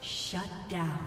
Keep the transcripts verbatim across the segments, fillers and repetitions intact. Shut down.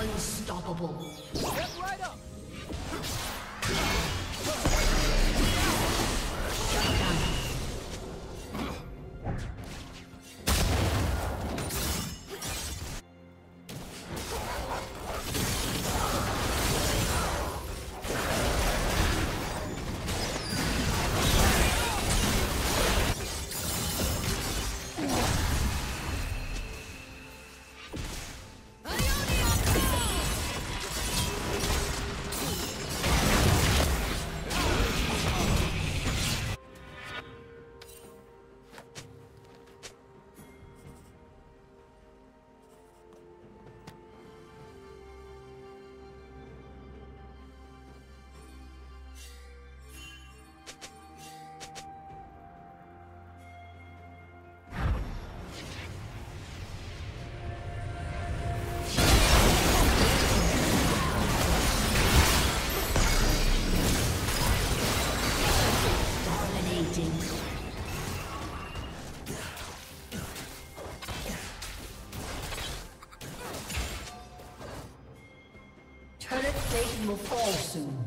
Unstoppable. Get right up. Will fall soon.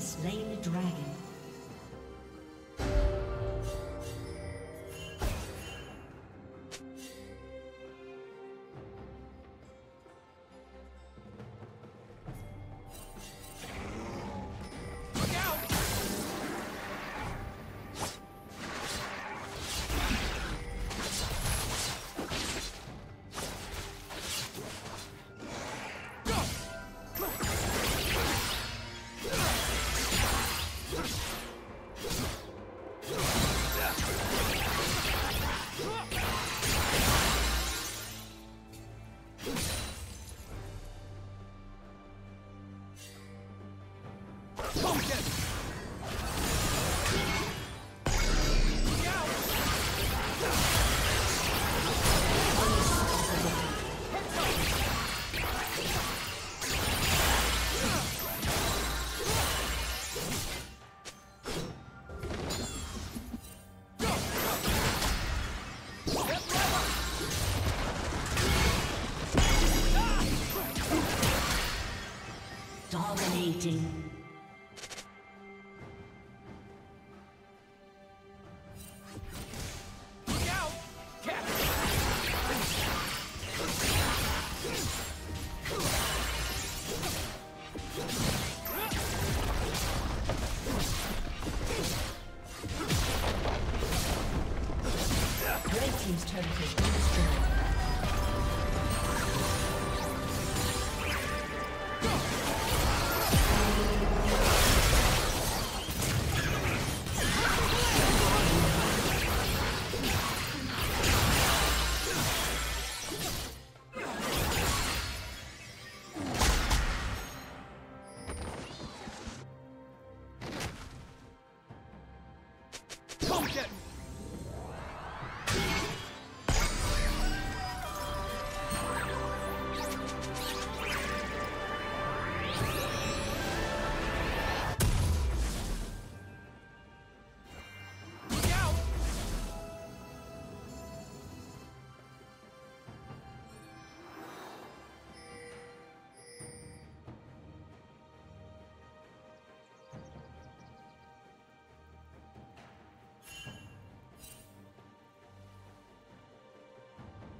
Slain the dragon. Dominating. Thank you.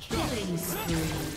Killing spree.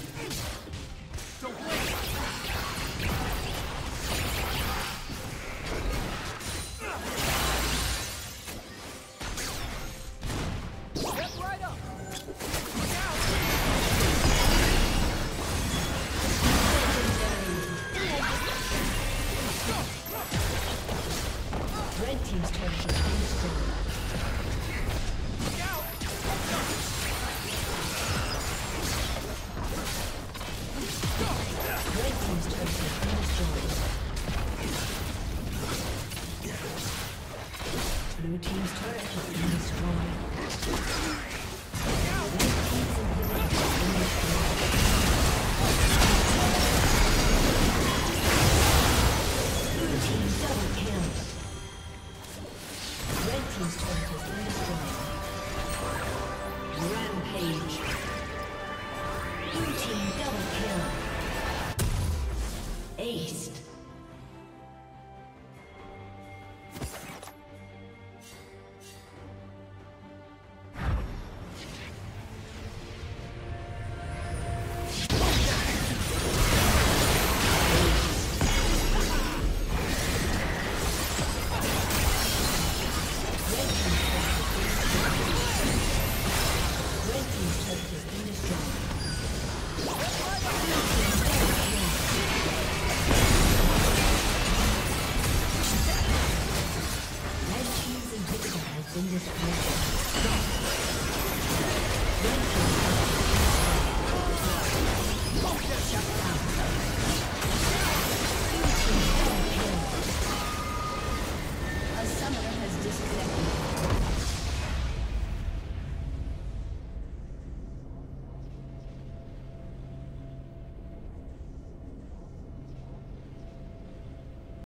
Blue team's turret has been destroyed. Red team's inhibitor has been destroyed. Blue team's double kill. Red team's turret has been destroyed. Rampage. Blue team double kill. Aced. Disconnected.